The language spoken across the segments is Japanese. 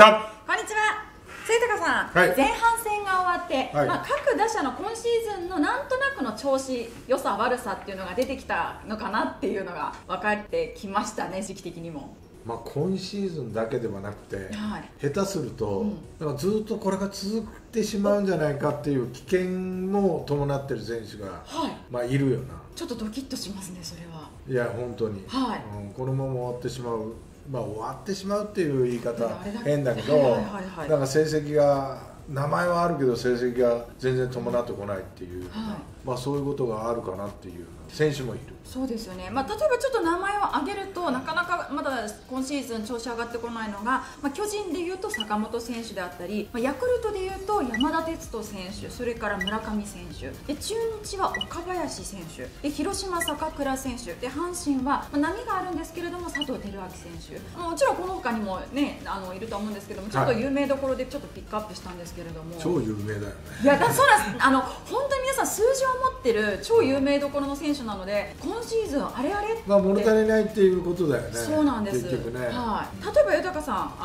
こんにちは。清高さん、はい、前半戦が終わって、はい、まあ各打者の今シーズンのなんとなくの調子、良さ悪さっていうのが出てきたのかなっていうのが分かってきましたね、時期的にも。まあ今シーズンだけではなくて、はい、下手すると、なんかずっとこれが続ってしまうんじゃないかっていう危険も伴ってる選手が、はい、まあいるよな。ちょっとドキッとしますね、それは。いや本当に、はい、このまま終わってしまう。まあ終わってしまうっていう言い方変だけど、なんか成績が、名前はあるけど成績が全然伴ってこないっていう、はい、まあそういうことがあるかなっていう選手もいる。そうですよね、まあ、例えばちょっと名前を挙げるとなかなかまだ今シーズン調子上がってこないのが、まあ、巨人でいうと坂本選手であったり、まあ、ヤクルトでいうと山田哲人選手、それから村上選手で、中日は岡林選手で、広島、坂倉選手で、阪神は、まあ、波があるんですけれども佐藤輝明選手、もちろんこの他にも、ね、いると思うんですけども、ちょっと有名どころでちょっとピックアップしたんですけれども、超有名だよね。いやだそうなんです。本当に皆さん数字を持ってる超有名どころの選手なので、今シーズンあれあれって、まあ物足りないっていうことだよね。そうなんです、結局ね。はい。例えば豊さん、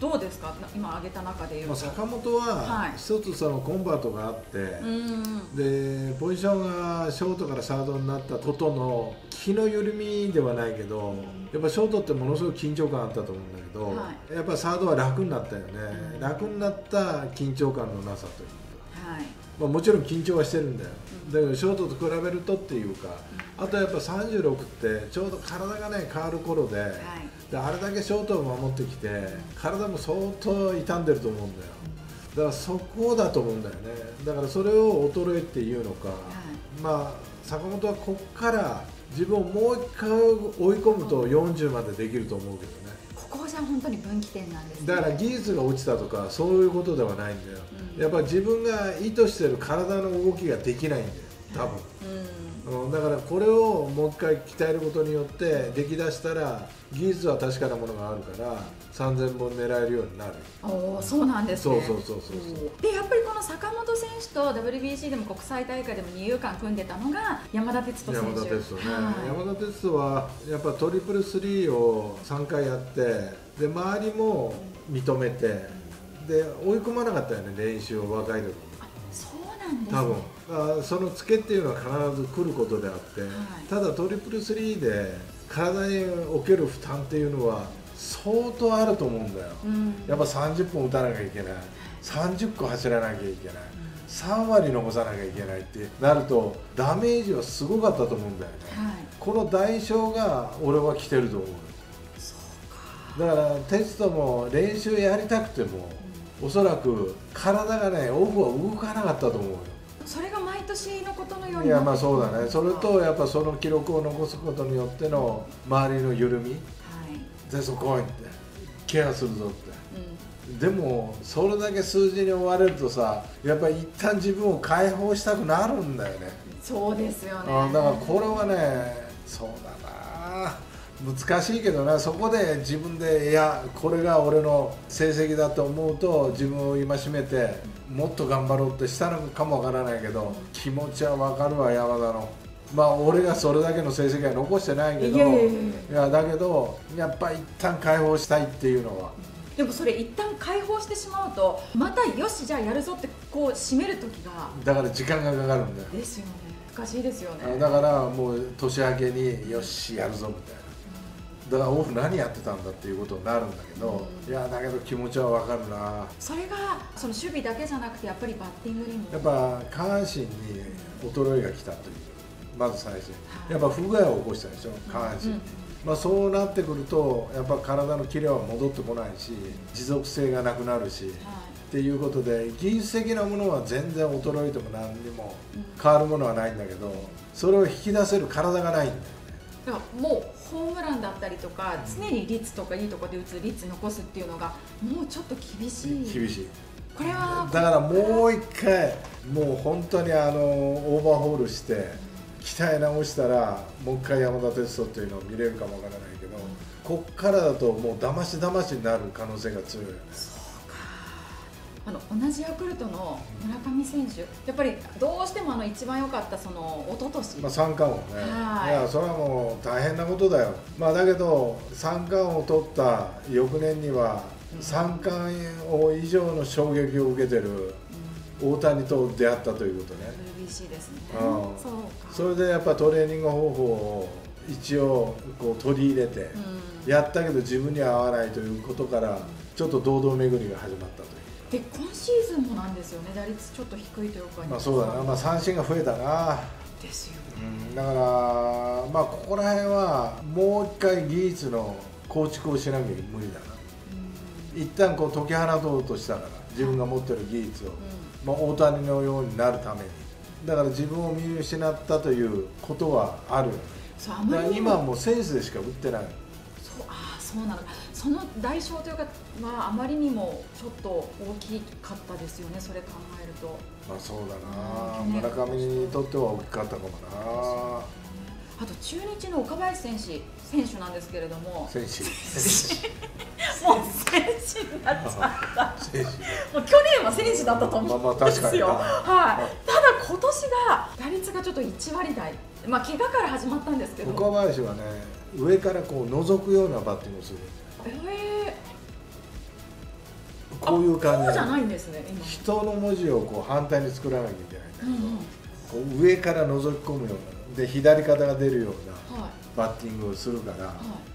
どうですか、今挙げた中でいうと。坂本は一つそのコンバートがあって、でポジションがショートからサードになったことの気の緩みではないけど、やっぱショートってものすごく緊張感あったと思うんだけど、はい、やっぱサードは楽になったよね。楽になった緊張感のなさというか。はい。まあもちろん緊張はしてるんだよ。だけどショートと比べるとっていうか、あとやっぱ36ってちょうど体がね変わる頃で、はい、であれだけショートを守ってきて体も相当傷んでると思うんだよ。だからそこだと思うんだよね。だからそれを衰えっていうのか、はい、まあ坂本はこっから自分をもう一回追い込むと40までできると思うけどね。ここじゃ本当に分岐点なんですね。だから技術が落ちたとかそういうことではないんだよ、やっぱり自分が意図している体の動きができないんだよ多分、だからこれをもう一回鍛えることによってできだしたら技術は確かなものがあるから3000本狙えるようになる。お、そうなんですね。でやっぱりこの坂本選手と WBC でも国際大会でも二遊間組んでたのが山田哲人選手。山田哲人ね、山田哲人はやっぱトリプルスリーを3回やって、で周りも認めて、で追い込まなかったよね、練習を若い時に。多分そのツケっていうのは必ず来ることであって、はい、ただトリプルスリーで体における負担っていうのは相当あると思うんだよ、やっぱ30本打たなきゃいけない、30個走らなきゃいけない、3割残さなきゃいけないってなるとダメージはすごかったと思うんだよね、はい、この代償が俺は来てると思う。そうか。だからテストも練習やりたくても、おそらく体がね、オフは動かなかったと思うよ。それが毎年のことのように。いやまあそうだね。それとやっぱその記録を残すことによっての周りの緩み、はい、でそこへってケアするぞって、でもそれだけ数字に追われるとさ、やっぱり一旦自分を解放したくなるんだよね。そうですよね。だからこれはね、そうだな、難しいけどな、そこで自分で、いやこれが俺の成績だと思うと自分を戒めてもっと頑張ろうってしたのかもわからないけど、気持ちはわかるわ山田の。まあ俺がそれだけの成績は残してないけど、いやだけどやっぱ一旦解放したいっていうのは。でもそれ一旦解放してしまうとまたよしじゃあやるぞってこう締める時が、だから時間がかかるんだよ。ですよね。難しいですよね。だからもう年明けによしやるぞみたいな。だからオフ何やってたんだっていうことになるんだけど、いやだけど気持ちは分かるな。それがその守備だけじゃなくてやっぱりバッティングにも、やっぱ下半身に衰えが来たという、まず最初やっぱ不具合を起こしたでしょ下半身に、まあそうなってくるとやっぱ体のキレは戻ってこないし持続性がなくなるし、っていうことで技術的なものは全然衰えても何にも変わるものはないんだけど、それを引き出せる体がないんだよ。だからもうホームランだったりとか常に率とかいいとこで打つ率残すっていうのがもうちょっと厳しい。これはだからもう一回もう本当にオーバーホールして鍛え直したらもう一回山田哲人っていうのを見れるかもわからないけど、こっからだともうだましだましになる可能性が強いよね。同じヤクルトの村上選手、やっぱりどうしても一番良かったその一昨年、まあ三冠王ね、いやそれはもう大変なことだよ、まあ、だけど三冠王を取った翌年には3冠王以上の衝撃を受けてる大谷と出会ったということね、WBC ですね、それでやっぱトレーニング方法を一応こう取り入れて、やったけど自分には合わないということから、ちょっと堂々巡りが始まったという。で今シーズンもなんですよね、打率ちょっと低いというか、まあそうだな、まあ、三振が増えたな、ですよね、だから、まあ、ここら辺はもう一回技術の構築をしなきゃ無理だな、一旦こう解き放とうとしたから、自分が持ってる技術を、まあ、大谷のようになるために、だから自分を見失ったということはあるよね、今はもうセンスでしか打ってない。そうなの、その代償というか、まあ、あまりにもちょっと大きかったですよね、それ考えると。まあそうだな、村上にとっては大きかったかもな。あと中日の岡林選手なんですけれども、もう選手になっちゃった、もう去年は選手だったと思うんですよ、ただ今年が打率がちょっと1割台、まあ怪我から始まったんですけど、岡林はね、上からこう覗くようなバッティングをする、こういう感じじゃないんですね、人の文字をこう反対に作らなきゃいけないんだけど、上から覗き込むような、で左肩が出るようなバッティングをするから、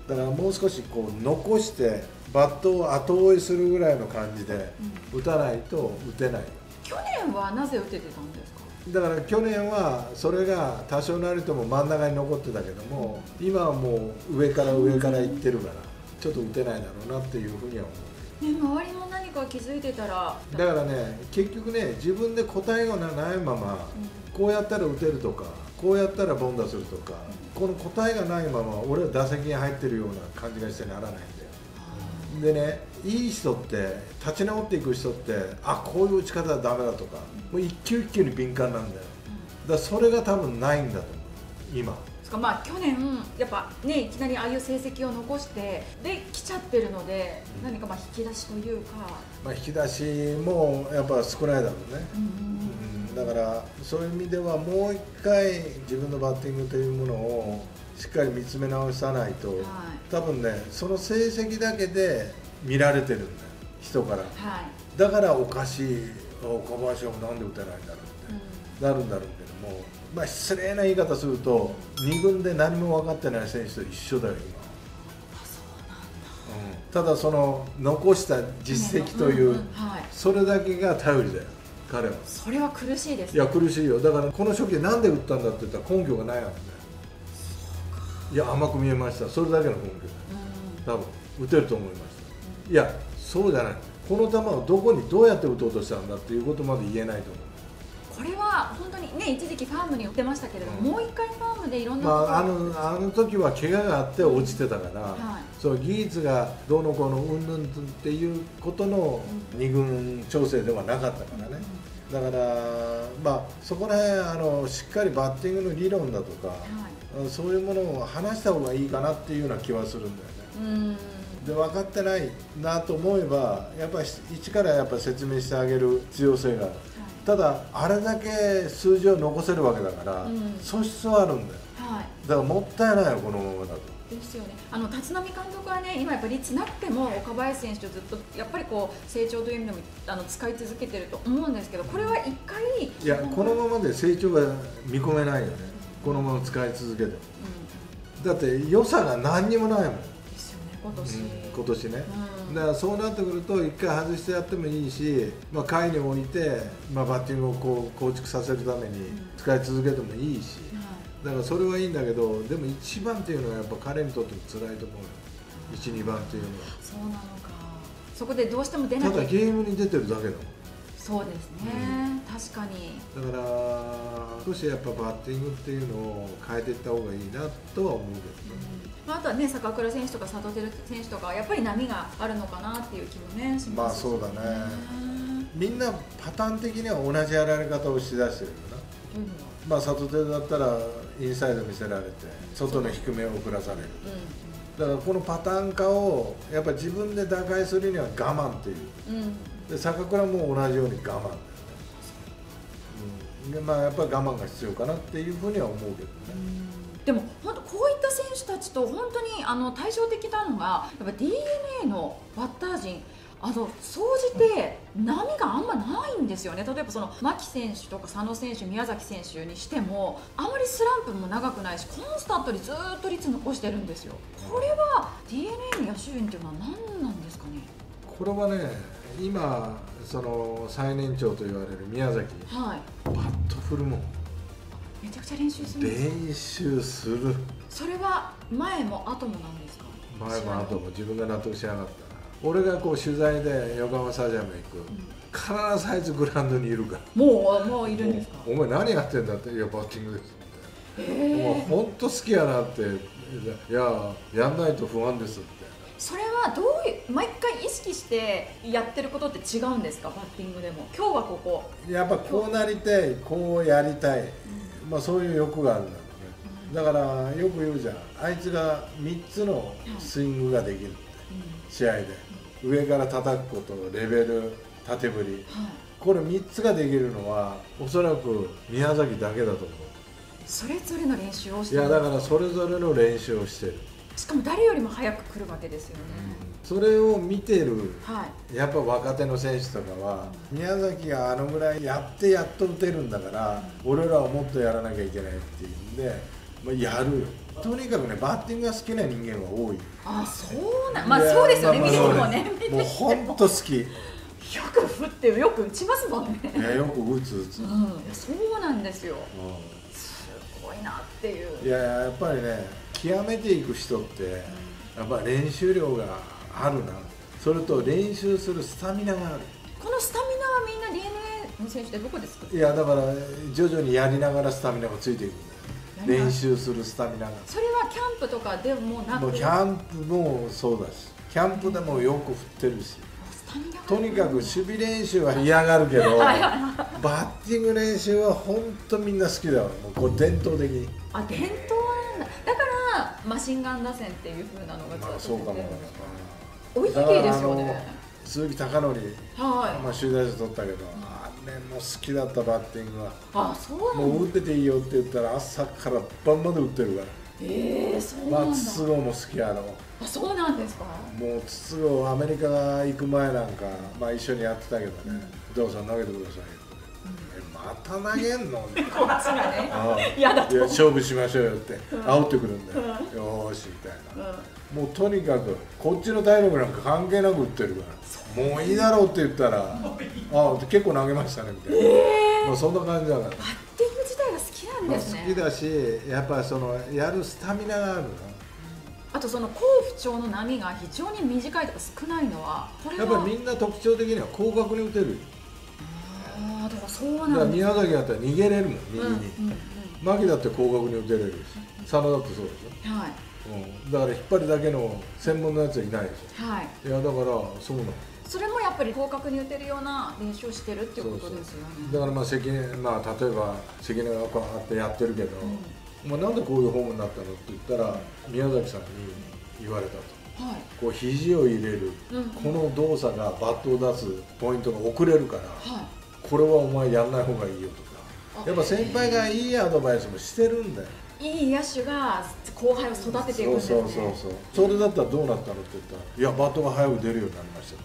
だからもう少しこう残して、バットを後追いするぐらいの感じで、打たないと打てない。去年はなぜ打ててたんですか？だから去年はそれが多少なりとも真ん中に残ってたけども、今はもう上からいってるから、ちょっと打てないだろうなっていうふうには思う、ね、周りも何か気づいてたら、だからね、結局ね、自分で答えがないまま、こうやったら打てるとか、こうやったら凡打するとか、この答えがないまま俺は打席に入ってるような感じがしてならないんだよ。でね、いい人って立ち直っていく人って、あ、こういう打ち方はダメだとか、もう一球一球に敏感なんだよ、だからそれが多分ないんだと思う今。まあ去年やっぱね、いきなりああいう成績を残してで来ちゃってるので、何かまあ引き出しというか、まあ引き出しもやっぱ少ないだろうね、だからそういう意味ではもう一回自分のバッティングというものをしっかり見つめ直さないと、多分ね、その成績だけで見られてるんだよ、人から、だからおかしい、岡林はなんで打てないんだろうって、なるんだろうけども、まあ失礼な言い方すると、2軍で何も分かってない選手と一緒だよ、今。ただ、その残した実績という、それだけが頼りだよ、彼は。それは苦しいです。いや、苦しいよ、だからこの初球、なんで打ったんだって言ったら、根拠がないわけね。いや、甘く見えました、それだけの根拠、多分打てると思いました、いや、そうじゃない、この球をどこにどうやって打とうとしたんだっていうことまで言えないと思う。これは本当にね、一時期、ファームに打ってましたけれども、もう一回、ファームでいろんなことが、あの時は怪我があって落ちてたから、そう技術がどうのこうのうんぬんっていうことの2軍調整ではなかったからね。だから、まあ、そこら辺しっかりバッティングの理論だとか、そういうものを話した方がいいかなっていうような気はするんだよね。で分かってないなと思えば、やっぱり一からやっぱ説明してあげる必要性がある、ただ、あれだけ数字を残せるわけだから、素質はあるんだよ、だからもったいないよ、このままだと。ですよね、立浪監督はね、今、やっぱり率なくても岡林選手とずっとやっぱりこう成長という意味でも使い続けてると思うんですけど、これは一回、いや、このままで成長が見込めないよね、このまま使い続けても、だって良さが何にもないもん、ですよね、今年ね、だからそうなってくると、一回外してやってもいいし、まあ、下位に置いて、まあ、バッティングをこう構築させるために使い続けてもいいし。だからそれはいいんだけど、でも1番っていうのはやっぱ彼にとっても辛いと思うよ、1、2番っていうのは。そうなのか、そこでどうしても出ない、ただゲームに出てるだけだもん。そうですね、確かに。だから少しやっぱバッティングっていうのを変えていった方がいいなとは思うけどね、あとはね、坂倉選手とか佐藤輝選手とか、やっぱり波があるのかなっていう気もね、しますしね。まあそうだね、みんなパターン的には同じやられ方をしだしてるよな。まあ佐藤輝だったらインサイド見せられて、外の低めを振らされる、だからこのパターン化をやっぱ自分で打開するには我慢という、で坂倉も同じように我慢だよね、でまあやっぱり我慢が必要かなっていうふうには思うけどね、でも本当こういった選手たちと本当に対照的なのがやっぱ DeNA のバッター陣、総じて波があんまないんですよね。例えばその牧選手とか佐野選手、宮崎選手にしてもあまりスランプも長くないし、コンスタントにずっと率残してるんですよ。これは DeNA の野手陣っていうのは何なんですかね。これはね、今その最年長と言われる宮崎、はい、バット振るもん、めちゃくちゃ練習するんですか。練習する。それは前も後もなんですか。前も後も自分が納得しなかった。俺がこう取材で横浜スタジアム行く、必ずあいつグラウンドにいるから、もういるんですか。お前何やってんだって、いやバッティングですみたいな、お前本当好きやなって、いややんないと不安ですって。それはどういう、毎回意識してやってることって違うんですか、バッティングでも。今日はここ、やっぱこうなりたい、こうやりたい、まあそういう欲があるんだろうね。だからよく言うじゃん、あいつが3つのスイングができるって、試合で。上から叩くこと、レベル、縦振り、はい、これ3つができるのはおそらく宮崎だけだと思う。それぞれの練習をしてる。いやだからそれぞれの練習をしてる。しかも誰よりも早く来るわけですよね、うん、それを見てる、はい、やっぱ若手の選手とかは、宮崎があのぐらいやってやっと打てるんだから、うん、俺らはもっとやらなきゃいけないっていうんで、まあ、やるよ。とにかくね、バッティングが好きな人間は多い。あ、そうなん、まあそうですよね、見ててもね、もう本当好き。よく振ってよく打ちますもんね。よく打つ、うん、そうなんですよ、うん、すごいなっていう。いややっぱりね、極めていく人って、うん、やっぱり練習量があるな、それと練習するスタミナがある。このスタミナはみんな DeNA の選手ってどこですか。いやだから徐々にやりながらスタミナがついていくんだよ、練習するスタミナが。それはキャンプとかでもなく、キャンプもそうだし、キャンプでもよく振ってるし、とにかく守備練習は嫌がるけど、バッティング練習は本当みんな好きだわ。もうこれ伝統的に。あ、伝統なんだ。だからマシンガン打線っていう風なのがずっと出てるんですかね。おいしいですよね。鈴木貴則、まあ集大成取ったけど、あれも好きだった、バッティングは。あ、そうなの。もう打ってていいよって言ったら朝から晩まで打ってるから。そうなんだ。筒香も好きやろ。あ、そうなんですか。もう筒香、アメリカ行く前なんか、まあ一緒にやってたけどね、お父さん投げてくださいよ、また投げんの、こっちがね、いや勝負しましょうよって、煽ってくるんだよ、よーしみたいな。もうとにかくこっちの体力なんか関係なく打ってるから、もういいだろうって言ったら、あ、結構投げましたねみたいな、まあそんな感じだから。バッティング自体が好きなんですね。好きだし、やっぱそのやるスタミナがあるな。あとその好不調の波が非常に短いとか少ないのは、これはやっぱりみんな特徴的には広角に打てる。あ、だからそうなんだ。だから宮崎だったら逃げれるもん、右に。牧だって広角に打てれるし、佐野だってそうでしょ。はい。だから引っ張りだけの専門のやつはいないでしょ。はい。いやだからそうなの。それもやっぱり広角に打てるような練習をしてるっていうことですよね。そうそう。だからまあ例えば関根がこうやってやってるけど、まあなんでこういうフォームになったのって言ったら宮崎さんに言われたと。はい、こう肘を入れる、この動作がバットを出すポイントが遅れるから。はい。これはお前やんない方がいいよとか、やっぱ先輩がいいアドバイスもしてるんだよ。いい野手が後輩を育てていくんですね。それだったらどうなったのって言ったら、いやバットが早く出るようになりまし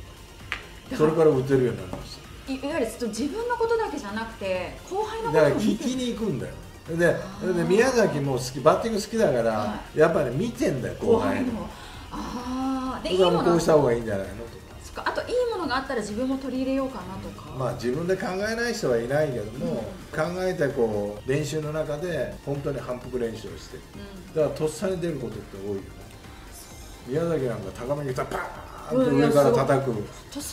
た、それから打てるようになりました。いわゆる自分のことだけじゃなくて後輩のこともだから聞きに行くんだよ。で宮崎も好き、バッティング好きだから、はい、やっぱり見てんだよ後輩の。ああ、でいいものこうした方がいいんじゃないのとか、あといいものがあったら自分も取り入れようかなとか、まあ自分で考えない人はいないけども、うん、考えてこう練習の中で本当に反復練習をして、うん、だからとっさに出ることって多いよね。宮崎なんか高めにパーンと上から叩く、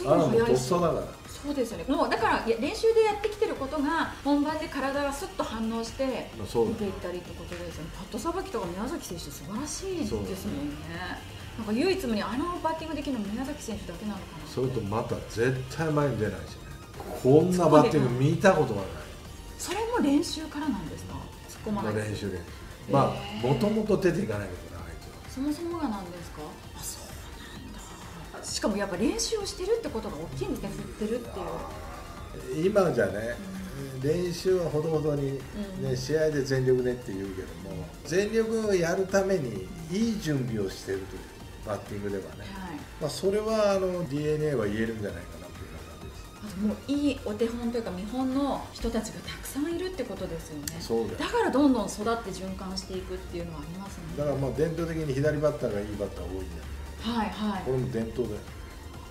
あれもとっさだから。そうですよね。もうだから練習でやってきてることが本番で体がスッと反応して出ていったりってことですよね。パットさばきとか宮崎選手素晴らしいですもんね。なんか唯一無二、あのバッティングできるの宮崎選手だけなのかな。それとまた絶対前に出ないしね、こんなバッティング見たことがない。それも練習からなんですか。突っ込まない練習で、まあもともと出ていかないけどな、あいつは。そもそもがなんですか。あ、そうなんだ。しかもやっぱ練習をしてるってことが大きいんですね、振ってるっていう。今じゃね、練習はほどほどに、ね、試合で全力でって言うけども、全力をやるためにいい準備をしてるという。バッティングではね、はい、まあそれはDeNA は言えるんじゃないかなという感じです。もういいお手本というか見本の人たちがたくさんいるってことですよね。そうです。だからどんどん育って循環していくっていうのはありますね。だからまあ伝統的に左バッターがいいバッター多いんだけど、はいはい、これも伝統だよ。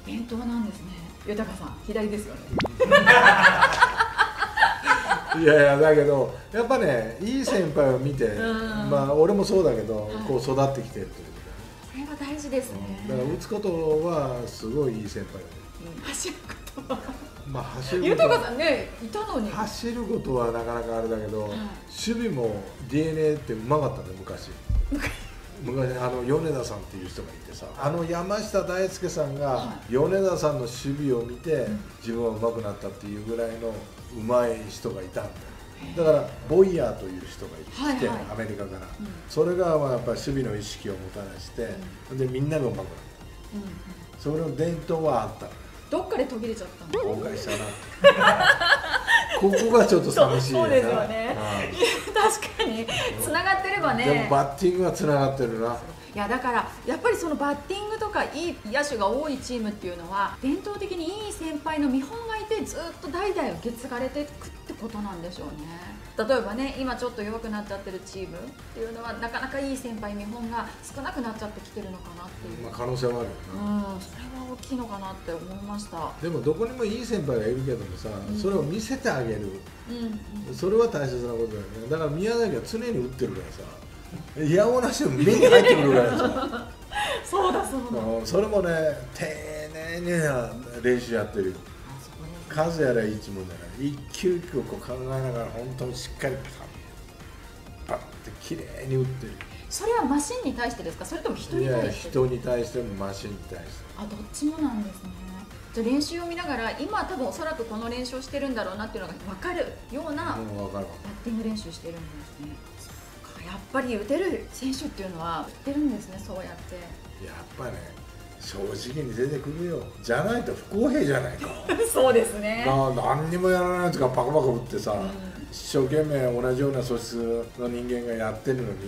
伝統なんですね。豊さん左ですよね。いやいや、だけどやっぱね、いい先輩を見て、まあ俺もそうだけど、はい、こう育ってきてるというこれは大事ですね。だから打つことはすごいいい先輩だ、走ることはまあ走ること豊さんねいたのに走ることはなかなかあれだけど、はい、守備も DeNA ってうまかったね昔。昔米田さんっていう人がいてさ、山下大輔さんが米田さんの守備を見て自分は上手くなったっていうぐらいの上手い人がいたんだよ。だからボイヤーという人が来て、アメリカから、それがまあやっぱり守備の意識をもたらして、でみんなが上手くなった。それの伝統はあった。どっかで途切れちゃったの。後悔したな。ここがちょっと寂しいな。そうですよね。確かに繋がってればね。でもバッティングは繋がってるな。いやだからやっぱりそのバッティングとかいい野手が多いチームっていうのは伝統的にいい先輩の見本がいてずっと代々受け継がれていくってことなんでしょうね。例えばね、今ちょっと弱くなっちゃってるチームっていうのはなかなかいい先輩見本が少なくなっちゃってきてるのかなっていう。まあ可能性はあるよな。うん、それは大きいのかなって思いました。でもどこにもいい先輩がいるけどもさ、それを見せてあげる。うん、それは大切なことだよね。だから宮崎は常に打ってるからさ。いやおなしも目に入ってくるぐらいですよ。そうだそうだ。それもね、丁寧な練習やってるよ。数やらいつもなら一球一球こう考えながら本当にしっかりパッて綺麗に打ってる。それはマシンに対してですか、それとも人に対して？いや人に対してもマシンに対して。あ、どっちもなんですね。じゃあ練習を見ながら今多分おそらくこの練習をしてるんだろうなっていうのが分かるようなバッティング練習してるんですね。やっぱり打てる選手っていうのは打てるんですね、そうやって。やっぱね、正直に出てくるよ。じゃないと不公平じゃないか。そうですね。何にもやらないやつがパコパコ打ってさ、一生懸命同じような素質の人間がやってるのに、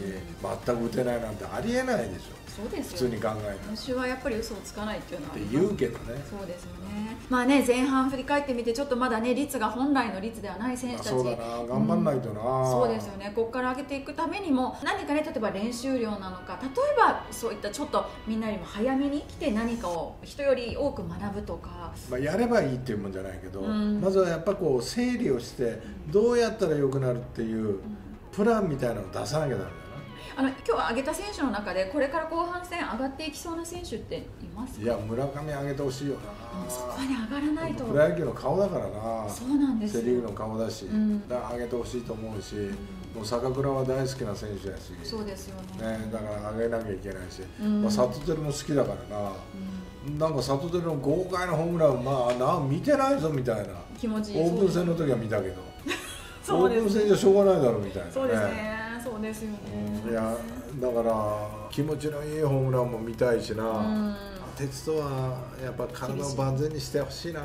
全く打てないなんてありえないでしょ。そうですよ、普通に考えたら。私はやっぱり嘘をつかないっていうのはって言うけどね。そうですよね。まあね、前半振り返ってみてちょっとまだね、率が本来の率ではない選手たち、そうだな、頑張んないとな、うん、そうですよね。ここから上げていくためにも何かね、例えば練習量なのか、例えばそういったちょっとみんなよりも早めに来て何かを人より多く学ぶとか、まあやればいいっていうもんじゃないけど、うん、まずはやっぱこう整理をしてどうやったら良くなるっていうプランみたいなのを出さなきゃダメだ。今日挙げた選手の中でこれから後半戦上がっていきそうな選手っていますか？いや、村上上げてほしいよな。そこはね、上がらないと。プロ野球の顔だからな。そうなんですよ。セ・リーグの顔だし、だから上げてほしいと思うし、もう坂倉は大好きな選手だし、そうですよね。だから上げなきゃいけないし、里照も好きだからな。なんか里照の豪快なホームラン、まあ見てないぞみたいな。気持ちいい。オープン戦の時は見たけど、オープン戦じゃしょうがないだろうみたいな。そうですね。そうですよね。いやだから気持ちのいいホームランも見たいしな、鉄人はやっぱ体を万全にしてほしいな。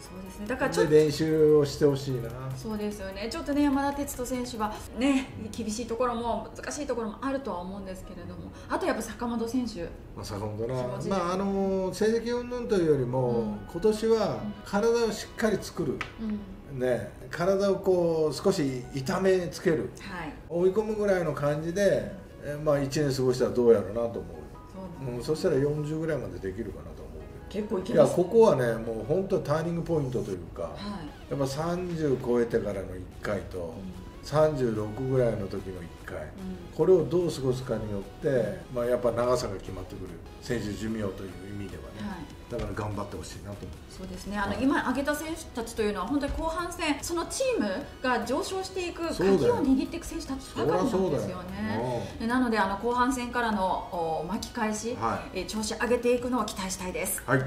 そうですね。だからちょっと練習をしてほしいな。そうですよね。ちょっとね、山田哲人選手はね、厳しいところも難しいところもあるとは思うんですけれども、あとやっぱ坂本選手、坂本な、まあ成績云々というよりも、今年は体をしっかり作る。ね、体をこう少し痛めつける、はい、追い込むぐらいの感じで、まあ、1年過ごしたらどうやろうなと思う。そしたら40ぐらいまでできるかなと思う。結構いけますね。いや、ここはね、もう本当にターニングポイントというか、はい、やっぱ30超えてからの1回と、36ぐらいの時の1回、これをどう過ごすかによって、まあ、やっぱ長さが決まってくる、選手寿命という意味ではね。はい、だから頑張ってほしいなと思います。そうですね。はい、今挙げた選手たちというのは本当に後半戦、そのチームが上昇していく鍵を握っていく選手たちばかりなんですよね。なので後半戦からの巻き返し、はい、調子上げていくのを期待したいです。はい。